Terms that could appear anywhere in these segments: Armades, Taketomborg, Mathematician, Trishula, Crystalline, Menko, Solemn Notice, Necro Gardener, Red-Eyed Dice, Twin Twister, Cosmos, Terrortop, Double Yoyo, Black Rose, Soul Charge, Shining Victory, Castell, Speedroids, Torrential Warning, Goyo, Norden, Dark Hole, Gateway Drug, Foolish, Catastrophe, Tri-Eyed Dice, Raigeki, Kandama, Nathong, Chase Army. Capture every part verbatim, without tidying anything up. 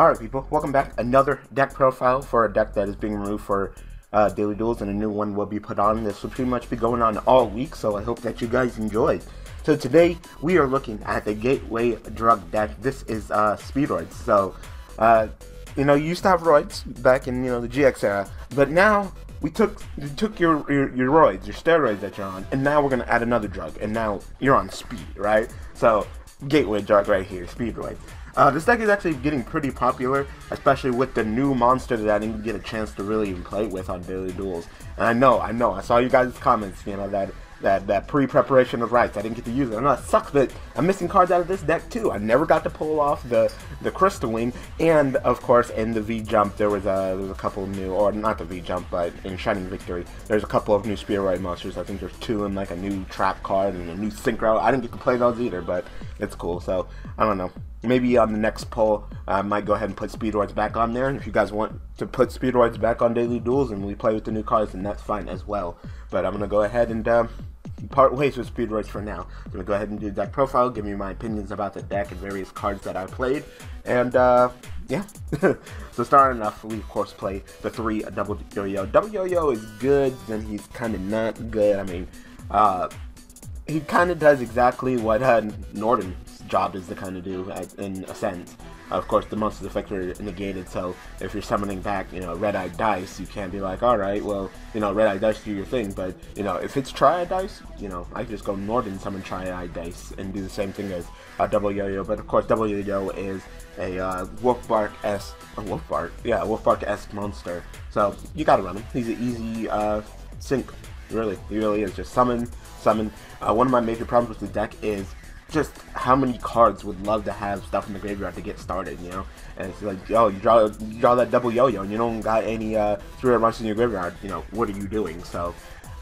Alright people, welcome back. Another deck profile for a deck that is being removed for uh, daily duels, and a new one will be put on. This will pretty much be going on all week, so I hope that you guys enjoy. So today, we are looking at the Gateway Drug deck. This is uh, Speedroids. So, uh, you know, you used to have roids back in, you know, the G X era, but now we took we took your, your your roids, your steroids that you're on, and now we're gonna add another drug, and now you're on speed, right? So Gateway Drug right here, Speedroid. Uh, this deck is actually getting pretty popular, especially with the new monster that I didn't get a chance to really even play with on daily duels. And I know, I know, I saw you guys' comments, you know, that that that pre-preparation of rights, I didn't get to use it. I know it sucks, but I'm missing cards out of this deck too. I never got to pull off the the Crystal Wing, and of course in the V-Jump there was a, there was a couple of new, or not the V-Jump, but in Shining Victory, there's a couple of new Spearoid monsters. I think there's two, and like a new Trap card and a new Synchro. I didn't get to play those either, but it's cool, so I don't know. Maybe on the next poll, I might go ahead and put Speedroids back on there. And if you guys want to put Speedroids back on Daily Duels and we play with the new cards, then that's fine as well. But I'm going to go ahead and uh, part ways with Speedroids for now. I'm going to go ahead and do deck profile, give me my opinions about the deck and various cards that I played. And, uh, yeah. So starting off, we, of course, play the three Double Yoyo. Double Yoyo is good, then he's kind of not good. I mean, uh, he kind of does exactly what uh, Norden job is to kind of do at, in a sense. Of course, the monster's effects are negated, so if you're summoning back, you know, Red-Eyed Dice, you can't be like, alright, well, you know, Red-Eyed Dice do your thing, but, you know, if it's Tri-Eyed Dice, you know, I can just go Norden, summon Tri-Eyed Dice, and do the same thing as uh, Double Yoyo. But of course, Double Yoyo is a uh, Wolfbark-esque, uh, Wolfbark, yeah, Wolfbark-esque monster, so you gotta run him. He's an easy uh, sync, really, he really is. Just summon, summon. Uh, one of my major problems with the deck is just how many cards would love to have stuff in the graveyard to get started, you know? And it's like, yo, you draw, you draw that Double Yoyo and you don't got any uh, three red monsters in your graveyard, you know, what are you doing? So,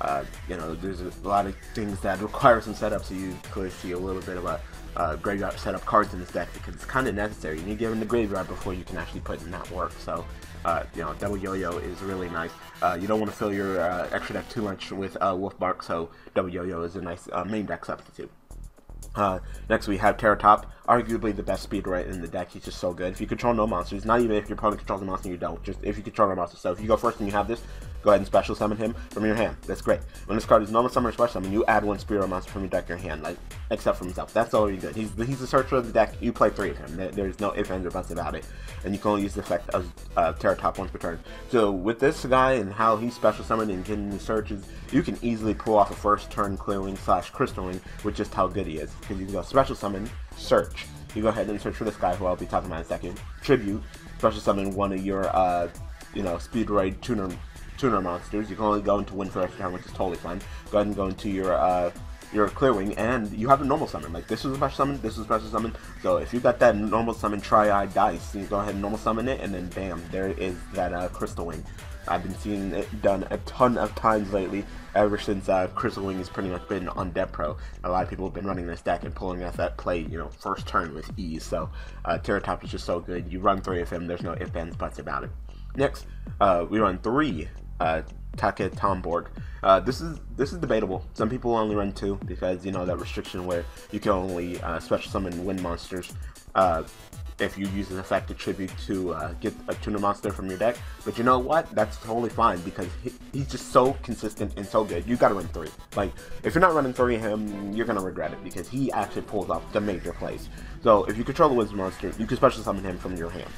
uh, you know, there's a lot of things that require some setup, so you clearly see a little bit of a uh, graveyard setup cards in this deck because it's kind of necessary. You need to get in the graveyard before you can actually put in that work, so. Uh, you know, Double Yoyo is really nice. Uh, you don't want to fill your uh, extra deck too much with uh, Wolfbark, so Double Yoyo is a nice uh, main deck substitute. Uh, next we have Terrortop, arguably the best Speedroid in the deck. He's just so good. If you control no monsters, not even if your opponent controls a monster, you don't. Just if you control no monsters. So if you go first and you have this, go ahead and special summon him from your hand. That's great. When this card is normal summon or special summon, you add one Spearoid monster from your deck to your hand, like except for himself. That's all you're good. He's he's the searcher of the deck. You play three of him. There, there's no ifs, ands, or buts about it. And you can only use the effect of uh, Terrortop once per turn. So with this guy and how he's special summoned and getting the searches, you can easily pull off a first turn clearing slash crystalline with just how good he is. Because you can go special summon, search. You go ahead and search for this guy who I'll be talking about in a second. Tribute, special summon one of your uh, you know, Speedroid tuner. tuner monsters. You can only go into win for extra time, which is totally fine. Go ahead and go into your uh, your Clear Wing, and you have a normal summon. Like, this was a special summon, this was a special summon, so if you got that normal summon Tri-Eyed Dice, you go ahead and normal summon it, and then bam, there is that uh, Crystal Wing. I've been seeing it done a ton of times lately, ever since uh, Crystal Wing has pretty much been on Dev Pro. A lot of people have been running this deck and pulling off that play, you know, first turn with ease, so uh, Terrortop is just so good. You run three of him, there's no ifs, ands, buts about it. Next, uh, we run three uh, Taketomborg. Uh, this is this is debatable. Some people only run two because, you know, that restriction where you can only uh, special summon wind monsters uh, if you use an effect to tribute to uh, get a tuner monster from your deck. But you know what? That's totally fine because he, he's just so consistent and so good. You gotta run three. Like, if you're not running three of him, you're gonna regret it because he actually pulls off the major plays. So if you control the wind monster, you can special summon him from your hand.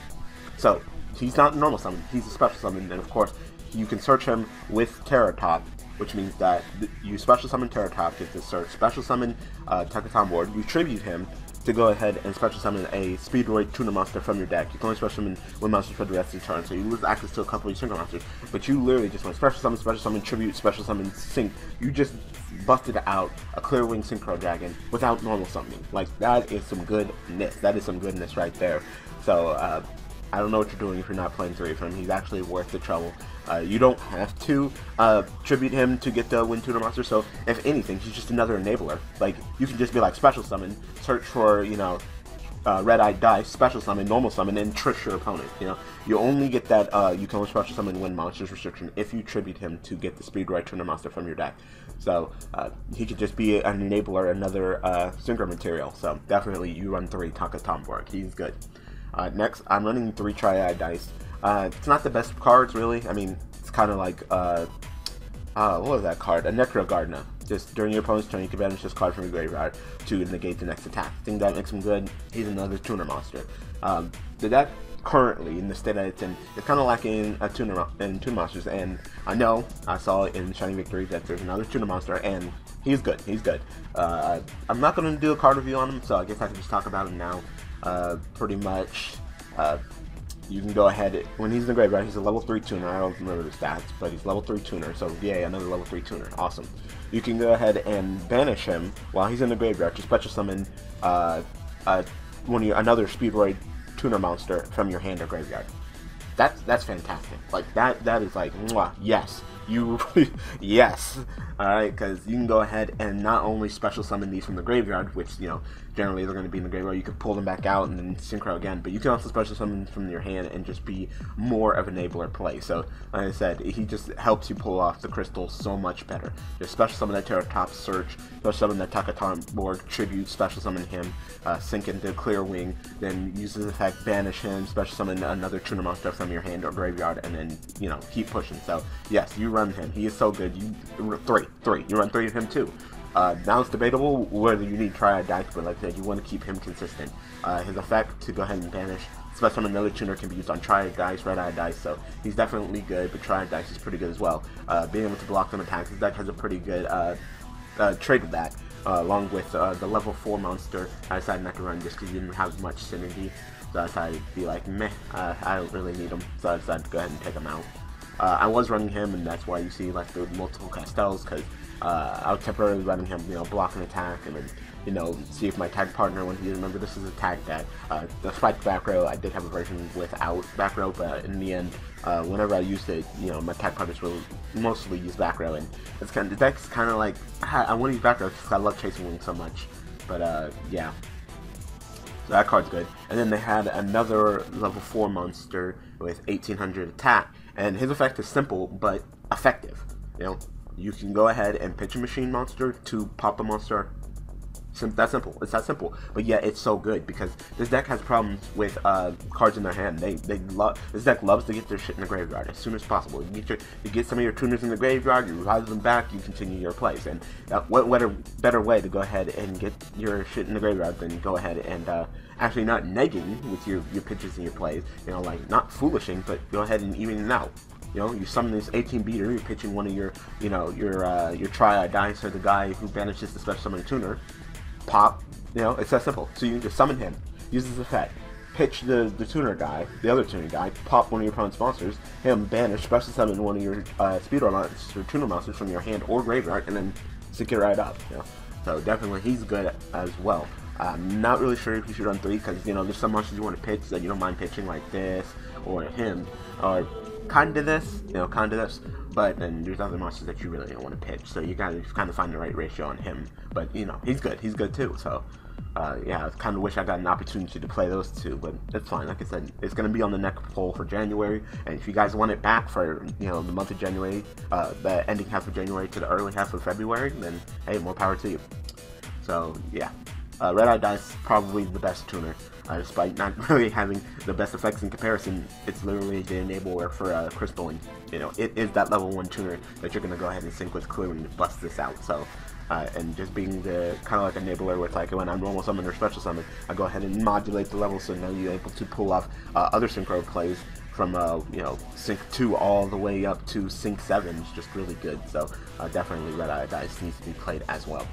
So he's not a normal summon, he's a special summon, and of course, you can search him with Terrortop, which means that you special summon Terrortop, get this search, special summon uh, Taketomborg, you tribute him to go ahead and special summon a Speedroid tuner monster from your deck. You can only special summon one monster for the rest of the turn, so you lose access to a couple of your synchro monsters, but you literally just went special summon, special summon, tribute, special summon, sync. You just busted out a Clear Wing Synchro Dragon without normal summoning. Like, that is some goodness, that is some goodness right there. So, uh, I don't know what you're doing if you're not playing three of him. He's actually worth the trouble. Uh, you don't have to uh, tribute him to get the Wind Tuner monster, so if anything, he's just another enabler. Like, you can just be like, special summon, search for, you know, uh, Red-Eyed Dice, special summon, normal summon, and trish your opponent, you know? You only get that, uh, you can only special summon Wind Monsters restriction if you tribute him to get the Speedroid Tuner monster from your deck. So, uh, he could just be an enabler, another uh, Synchro material, so definitely you run three Taketomborg. He's good. Uh, next, I'm running three Tri-Eyed Dice. Uh, it's not the best cards, really. I mean, it's kind of like, uh, uh, what was that card? A Necro Gardener. Just during your opponent's turn, you can banish this card from your graveyard to negate the next attack. I think that makes him good. He's another tuner monster. Um, the deck currently, in the state that it's in, it's kind of lacking a tuner in tuner monsters. And I know, I saw in Shining Victory that there's another tuner monster, and he's good. He's good. Uh, I'm not going to do a card review on him, so I guess I can just talk about him now. Uh, pretty much, uh, you can go ahead, when he's in the graveyard, he's a level three tuner. I don't remember the stats, but he's level three tuner, so yay, another level three tuner, awesome. You can go ahead and banish him while he's in the graveyard to special summon uh, uh, when you, another Speedroid tuner monster from your hand or graveyard. That's, that's fantastic. Like, that, that is like, mwah, yes. You, yes, alright, because you can go ahead and not only special summon these from the graveyard, which, you know, generally they're going to be in the graveyard, you can pull them back out and then synchro again, but you can also special summon from your hand and just be more of an enabler play. So, like I said, he just helps you pull off the crystal so much better. Just special summon that Terrortop, search, special summon that Taketomborg, tribute, special summon him, uh, sink into Clear Wing, then use his effect, banish him, special summon another tuner monster from your hand or graveyard, and then, you know, keep pushing. So, yes, you run him. He is so good. You three, three. You run three of him too. Uh, now it's debatable whether you need Tri-Eyed Dice, but like I said, you want to keep him consistent. Uh, his effect to go ahead and banish, especially from another tuner, can be used on Tri-Eyed Dice, Red-Eyed Dice, so he's definitely good, but Tri-Eyed Dice is pretty good as well. Uh, being able to block them attacks, his deck has a pretty good uh, uh, trade with that, uh, along with uh, the level four monster. I decided not to run just because you didn't have much synergy, so I decided to be like, meh, uh, I don't really need him, so I decided to go ahead and take him out. Uh, I was running him, and that's why you see like the multiple Castells, because uh, I was temporarily running him, you know, block an attack, and then, you know, see if my tag partner, when he, remember this is a tag that, uh, the spiked back row, I did have a version without back row, but in the end, uh, whenever I used it, you know, my tag partners will mostly use back row, and it's kind of, the deck's kind of like, I, I want to use back row because I love Chasing Wings so much, but uh, yeah, so that card's good. And then they had another level four monster with eighteen hundred attack. And his effect is simple, but effective. You know, you can go ahead and pitch a machine monster to pop a monster. Sim that simple. It's that simple. But yeah, it's so good because this deck has problems with uh, cards in their hand. They they love this deck loves to get their shit in the graveyard as soon as possible. You get your you get some of your tuners in the graveyard. You revive them back. You continue your plays. And uh, what what a better way to go ahead and get your shit in the graveyard than go ahead and uh, actually not negging with your your pitches and your plays. You know, like not foolishing, but go ahead and evening it out. You know, you summon this eighteen beater. You're pitching one of your you know your uh, your Tri-Eyed Dice or the guy who banishes the special summon tuner. Pop, you know, it's that simple. So you can just summon him, use his effect, pitch the, the tuner guy, the other tuner guy, pop one of your opponent's monsters, him, banish, special summon one of your uh, Speedroid monsters or tuner monsters from your hand or graveyard, and then stick it right up, you know. So definitely he's good as well. I'm not really sure if you should run three, because, you know, there's some monsters you want to pitch that you don't mind pitching, like this, or him, or kind of this, you know, kind of this. But then there's other monsters that you really don't want to pitch, so you gotta kind of find the right ratio on him. But you know, he's good, he's good too. So uh, yeah, I kind of wish I got an opportunity to play those two, but it's fine. Like I said, it's gonna be on the next poll for January, and if you guys want it back for you know the month of January, uh, the ending half of January to the early half of February, then hey, more power to you. So yeah, uh, Red-Eyed Dice probably the best tuner. Uh, despite not really having the best effects in comparison, it's literally the enabler for uh, Crystalline. You know, it is that level one tuner that you're going to go ahead and sync with Clear and bust this out. So, uh, and just being the kind of like enabler where it's like when I'm normal summon or special summon, I go ahead and modulate the level so now you're able to pull off uh, other synchro plays from, uh, you know, sync two all the way up to sync seven is just really good. So, uh, definitely Red-Eyed Dice needs to be played as well.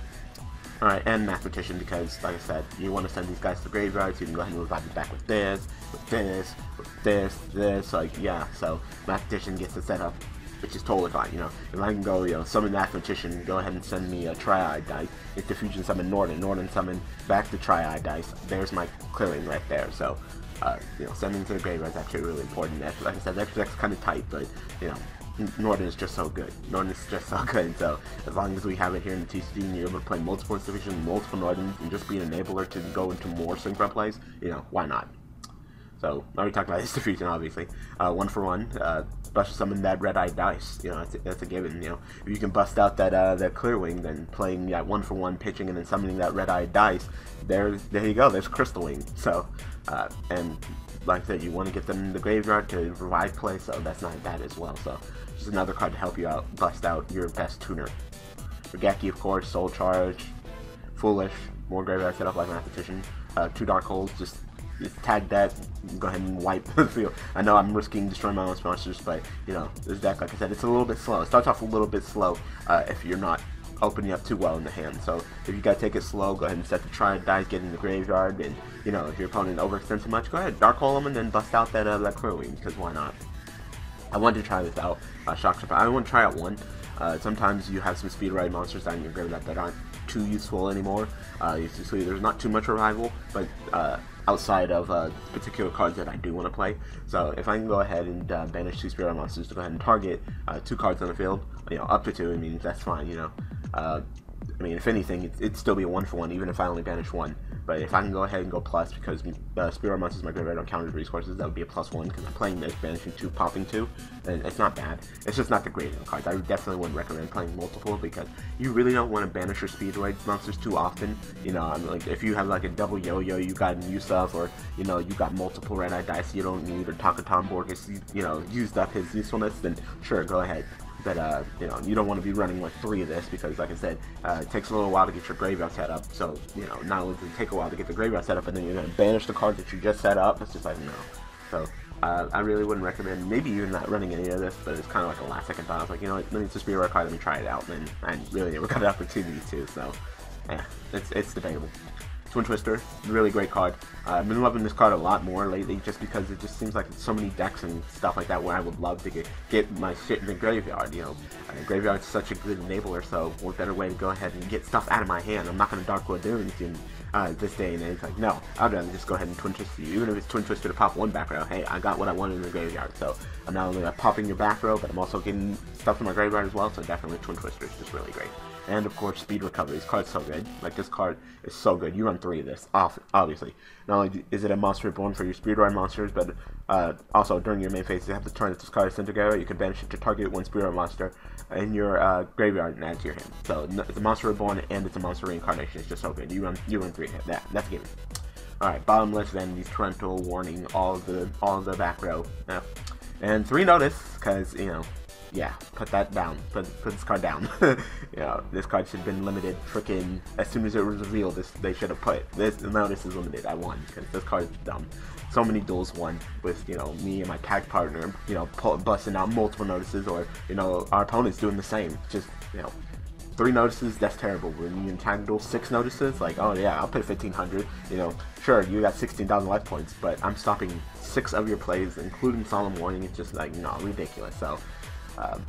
Alright, and Mathematician, because, like I said, you want to send these guys to the graveyard, so you can go ahead and revive them back with this, with this, with this, this, like, yeah, so, Mathematician gets the setup, which is totally fine, you know, if I can go, you know, summon Mathematician, go ahead and send me a Tri-Eyed Dice, if Diffusion summon Norden, Norden summon back the Tri-Eyed Dice, there's my clearing right there, so, uh, you know, sending to the graveyard is actually really important, like I said, the extra deck's kind of tight, but, you know, Norden is just so good. Norden is just so good. So as long as we have it here in the T C G and you're able to play multiple institutions, multiple Nordens, and just be an enabler to go into more synchro plays, you know, why not? So now we talked about this diffusion, obviously. Uh, one for one, uh, bust summon that Red-Eyed Dice. You know, that's a, that's a given. You know, if you can bust out that uh, that Clear Wing, then playing that one for one, pitching, and then summoning that Red-Eyed Dice. There, there you go. There's Crystal Wing. So, uh, and like I said, you want to get them in the graveyard to revive play. So that's not bad as well. So just another card to help you out, bust out your best tuner. Raigeki, of course, Soul Charge, Foolish, more graveyard set up like Mathematician. Uh, two Dark Holes, just. Just tag that, go ahead and wipe the field. I know I'm risking destroying my own sponsors, but, you know, this deck, like I said, it's a little bit slow. It starts off a little bit slow uh, if you're not opening up too well in the hand. So if you gotta take it slow, go ahead and set the Tri-Eyed Dice, get in the graveyard, and, you know, if your opponent overextends too much, go ahead, Dark Hole them, and then bust out that, uh, that Clear Wing, because why not? I wanted to try this out, uh, Shock Trap. I want to try out one. Uh, sometimes you have some Speedroid monsters down in your graveyard that aren't too useful anymore. Uh, so there's not too much revival, but, uh, outside of uh, particular cards that I do want to play. So if I can go ahead and uh, banish two Spearoid monsters to go ahead and target uh, two cards on the field, you know, up to two, I mean, that's fine, you know. Uh, I mean, if anything, it'd, it'd still be a one for one, even if I only banish one. But if I can go ahead and go plus, because uh, Spearoid monsters in my graveyard don't count as resources, that would be a plus one, because I'm playing this, banishing two, popping two, and it's not bad. It's just not the greatest of cards. I definitely wouldn't recommend playing multiple, because you really don't want to banish your Speedroid monsters too often. You know, I mean, like, if you have, like, a Double Yoyo you got in use of, or, you know, you got multiple Red-Eyed Dice you don't need, or Taketomborg is, you know, used up his usefulness, then sure, go ahead. But, uh, you know, you don't want to be running like three of this, because, like I said, uh, it takes a little while to get your graveyard set up. So, you know, not only does it take a while to get the graveyard set up, and then you're going to banish the card that you just set up. It's just like, no. So, uh, I really wouldn't recommend, maybe even not running any of this, but it's kind of like a last second thought. I was like, you know what, let me just be a rare card, let me try it out. And I really never got an opportunity to, so, yeah, it's, it's debatable. Twin Twister, really great card. Uh, I've been loving this card a lot more lately, just because it just seems like so many decks and stuff like that where I would love to get, get my shit in the graveyard, you know. Uh, graveyard's such a good enabler, so what better way to go ahead and get stuff out of my hand. I'm not going to Dark Lagoons in uh, this day and age. Like, no, I'd rather just go ahead and Twin Twister you. Even if it's Twin Twister to pop one back row, hey, I got what I wanted in the graveyard. So I'm not only like, popping your back row, but I'm also getting stuff in my graveyard as well, so definitely Twin Twister is just really great. And of course, Speed Recovery. This card's so good. Like, this card is so good. You run three of this, obviously. Not only is it a monster reborn for your Speedroid monsters, but uh, also during your main phase, you have to turn this card into graveyard. You can banish it to target one Speedroid monster in your uh, graveyard and add to your hand. So it's a monster reborn and it's a monster reincarnation. It's just so good. You run, you run three of that. That's given. All right, Bottomless Vanity, Torrential Warning, all the all the back row, yeah. And three notice, because you know. Yeah, put that down. Put, put this card down. You know, this card should have been limited. Frickin' as soon as it was revealed, this, they should have put this. Now this is limited. I won because this card's dumb. So many duels won with, you know, me and my tag partner, you know, pull, busting out multiple notices, or, you know, our opponent's doing the same. Just, you know, three notices, that's terrible. When you in tag duel, six notices, like, oh yeah, I'll put fifteen hundred. You know, sure, you got sixteen thousand life points, but I'm stopping six of your plays, including Solemn Warning. It's just like, no, ridiculous. So. Uh,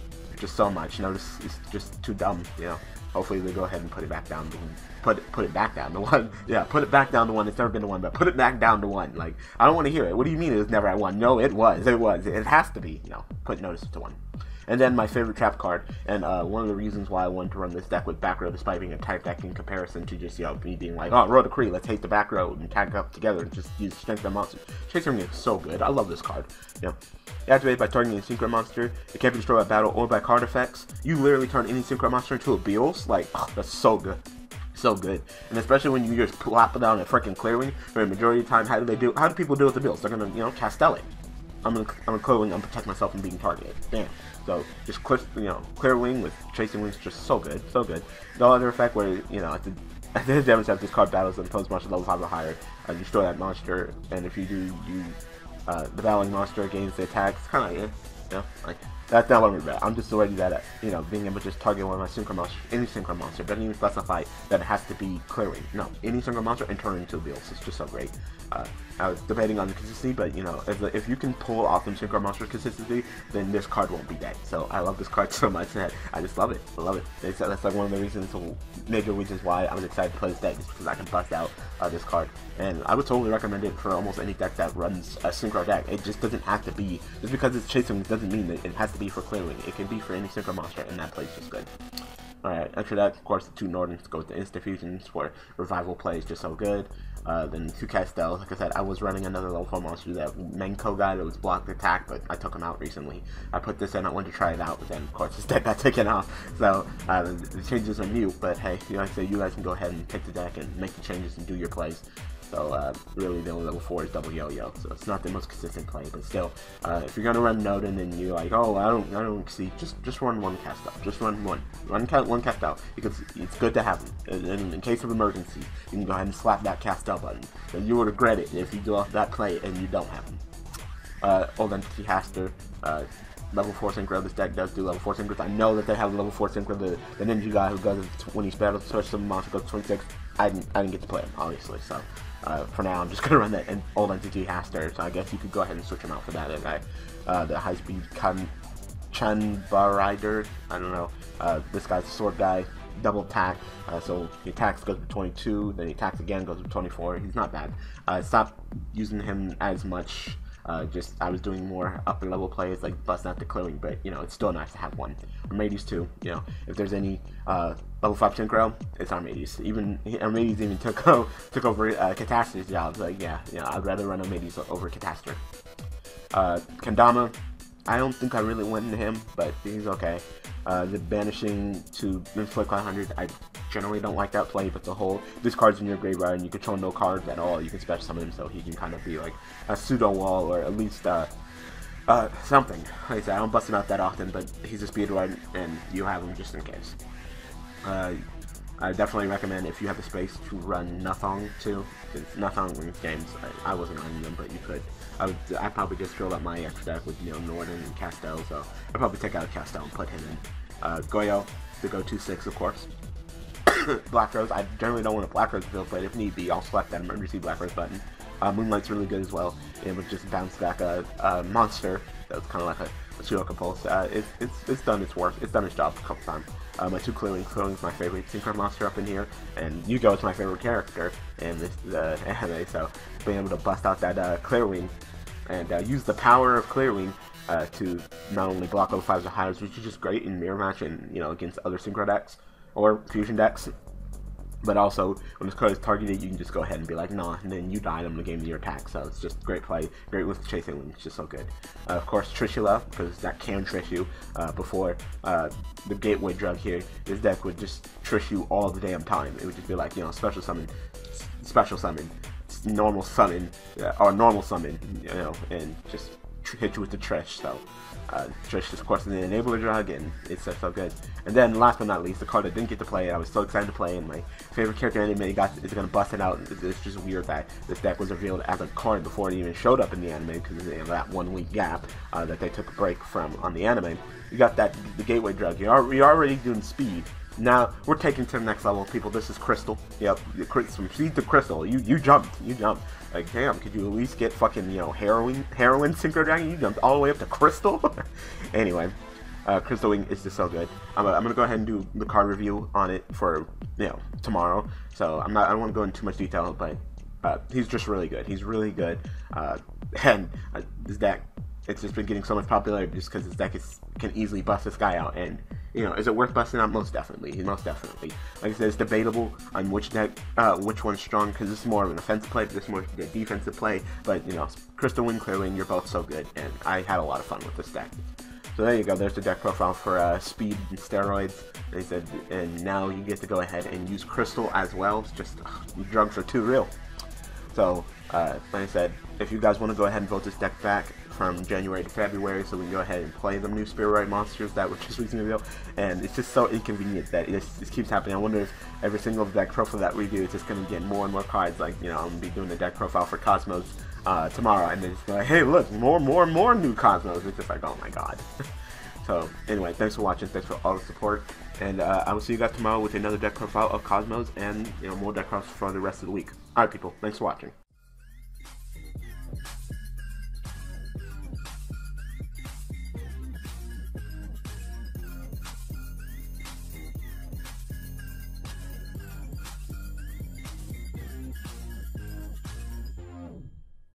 just so much. Notice it's just too dumb, you know. Hopefully they go ahead and put it back down to one. Put it, put it back down to one. Yeah, put it back down to one. It's never been to one, but put it back down to one. Like, I don't want to hear it. What do you mean it was never at one? No, it was. It was. It has to be. No, put notice to one. And then my favorite trap card, and uh, one of the reasons why I wanted to run this deck with back row, despite being a tight deck in comparison to just, you know, me being like, oh, roll the Kree, let's hate the back row and tag up together and just use strength of monsters. Chase Army is so good. I love this card. You know, activated by targeting a synchro monster. It can't be destroyed by battle or by card effects. You literally turn any synchro monster into a Beals. Like, oh, that's so good. So good. And especially when you just plop down a freaking Clear Wing, for the majority of the time, how do they do, how do people deal with the Beals? They're gonna, you know, Castell it. I'm gonna, I'm gonna Clear Wing, I'm gonna protect myself from being targeted. Damn. So just clear, you know, Clear Wing with Chasing Wings, just so good, so good. No other effect where, you know, at the, at the damage step, this card battles an opposed monster level five or higher. Uh, you destroy that monster, and if you do, you uh, the battling monster gains the attack. It's kind of, you know, like that's not what I'm about. I'm just already that, uh, you know, being able to just target one of my synchro monsters, any synchro monster. Doesn't even specify that it has to be Clear Wing. No, any synchro monster and turn it into a Beals. It's just so great. Uh, I was debating on the consistency, but you know, if, if you can pull off some synchro monster consistency, then this card won't be dead. So I love this card so much that I just love it. I love it. It's, that's like one of the reasons, major reasons why I was excited to play this deck, is because I can bust out uh, this card. And I would totally recommend it for almost any deck that runs a synchro deck. It just doesn't have to be, just because it's Chasing Wings doesn't mean that it has to be for Clear Wing. It can be for any synchro monster, and that plays just good. Alright, after that, of course, the two Nordens go to Insta Fusions for Revival plays, just so good. Uh, then two Castell, like I said, I was running another level four monster, that Menko guy that was blocked attack, but I took him out recently. I put this in, I wanted to try it out, but then, of course, this deck got taken off. So, uh, the, the changes are mute, but hey, like I said, you guys can go ahead and pick the deck and make the changes and do your plays. So, uh, really, the only level four is Double Yoyo, so it's not the most consistent play, but still, uh, if you're gonna run Norden and you're like, oh, I don't, I don't see, just, just run one cast out, just run one, run ca one cast out, because it's good to have them. In, in case of emergency, you can go ahead and slap that cast out button, and you will regret it if you do off that play and you don't have them. Uh, Old Entity Haster, uh, level four synchro. This deck does do level four synchros. I know that they have level four synchro, the, the ninja guy who goes when he's battled, touch some monster, goes twenty-six, I didn't, I didn't get to play him, obviously, so. Uh, for now, I'm just gonna run that Old Entity Haster, so I guess you could go ahead and switch him out for that other guy. Uh, the high speed Chanbarider, I don't know. Uh, this guy's a sword guy, double attack, uh, so he attacks, goes to twenty-two, then he attacks again, goes to twenty-four. He's not bad. Uh, stop using him as much. Uh, just I was doing more upper level plays like bust out the clearing, but you know it's still nice to have one. Armades too, you know, if there's any uh, level five synchro, it's Armades. Even Armades even took oh, took over uh, Catastrophe's job. Like yeah, you know, I'd rather run Armades over Catastrophe. Uh, Kandama, I don't think I really went into him, but he's okay. Uh, the banishing to inflict five hundred, I generally don't like that play, but the whole, this card's in your graveyard and you control no cards at all, you can special summon him, so he can kind of be like a pseudo wall, or at least uh, uh, something. Like I said, I don't bust him out that often, but he's a Speedroid and you have him just in case. Uh, I definitely recommend if you have the space to run Nathong too, since Nathong wins games. I, I wasn't running them, but you could. I would I probably just filled up my extra deck with you know Norden and Castell, so I'd probably take out Castell and put him in. Uh, Goyo, the go-to six of course. Black Rose, I generally don't want a Black Rose build, but if need be, I'll select that emergency Black Rose button. Uh, Moonlight's really good as well. It would just bounce back a, a monster that was kind of like a Shiroka Pulse. Uh, it's, it's, it's done its work, it's done its job a couple times. Uh, my two Clearing, Clearing's my favorite synchro monster up in here, and Yugo is my favorite character in this uh, anime, so being able to bust out that uh, Clearing and uh, use the power of Clearing uh, to not only block oh fives or higher, which is just great in mirror match and you know against other synchro decks or fusion decks, but also when this card is targeted, you can just go ahead and be like, nah, and then you died, I'm gonna game your attack, so it's just great play, great with chasing wings, just so good. Uh, of course, Trishula, because that can trish you, uh, before uh, the Gateway Drug here, this deck would just trish you all the damn time. It would just be like, you know, special summon, special summon, normal summon, uh, or normal summon, you know, and just hit you with the Trish, so uh, Trish is of course an enabler drug and it's so, so good. And then last but not least, the card I didn't get to play and I was so excited to play and my favorite character anime got is gonna bust it out. It's just weird that this deck was revealed as a card before it even showed up in the anime because of that one week gap uh, that they took a break from on the anime. You got that the Gateway Drug, you're already doing speed. Now, we're taking to the next level, people. This is Crystal. Yep, from Seed to Crystal. You you jumped. You jumped. Like, damn, could you at least get fucking, you know, heroin, heroin Synchro Dragon? You jumped all the way up to Crystal? Anyway, uh, Crystal Wing is just so good. I'm, I'm gonna go ahead and do the card review on it for, you know, tomorrow. So, I'm not, I don't wanna go into too much detail, but uh, he's just really good. He's really good. Uh, and uh, this deck, it's just been getting so much popularity just because this deck is, can easily bust this guy out. And you know, is it worth busting out? Most definitely, most definitely. Like I said, it's debatable on which deck, uh, which one's strong, because this is more of an offensive play, this is more of a defensive play, but, you know, Crystal Wing, Clear Wing, you're both so good, and I had a lot of fun with this deck. So there you go, there's the deck profile for uh, Speed and Steroids, they said, and now you get to go ahead and use Crystal as well. It's just, ugh, drugs are too real. So, uh, like I said, if you guys want to go ahead and vote this deck back from January to February, so we can go ahead and play the new Spearoid monsters that were just recently revealed, and it's just so inconvenient that it just keeps happening. I wonder if every single deck profile that we do is just going to get more and more cards. Like, you know, I'm going to be doing the deck profile for Cosmos uh, tomorrow, and then it's like, hey, look, more, more, more new Cosmos. It's just like, oh my god. So, anyway, thanks for watching, thanks for all the support, and uh, I will see you guys tomorrow with another deck profile of Cosmos and, you know, more deck profiles for the rest of the week. Alright, people, thanks for watching.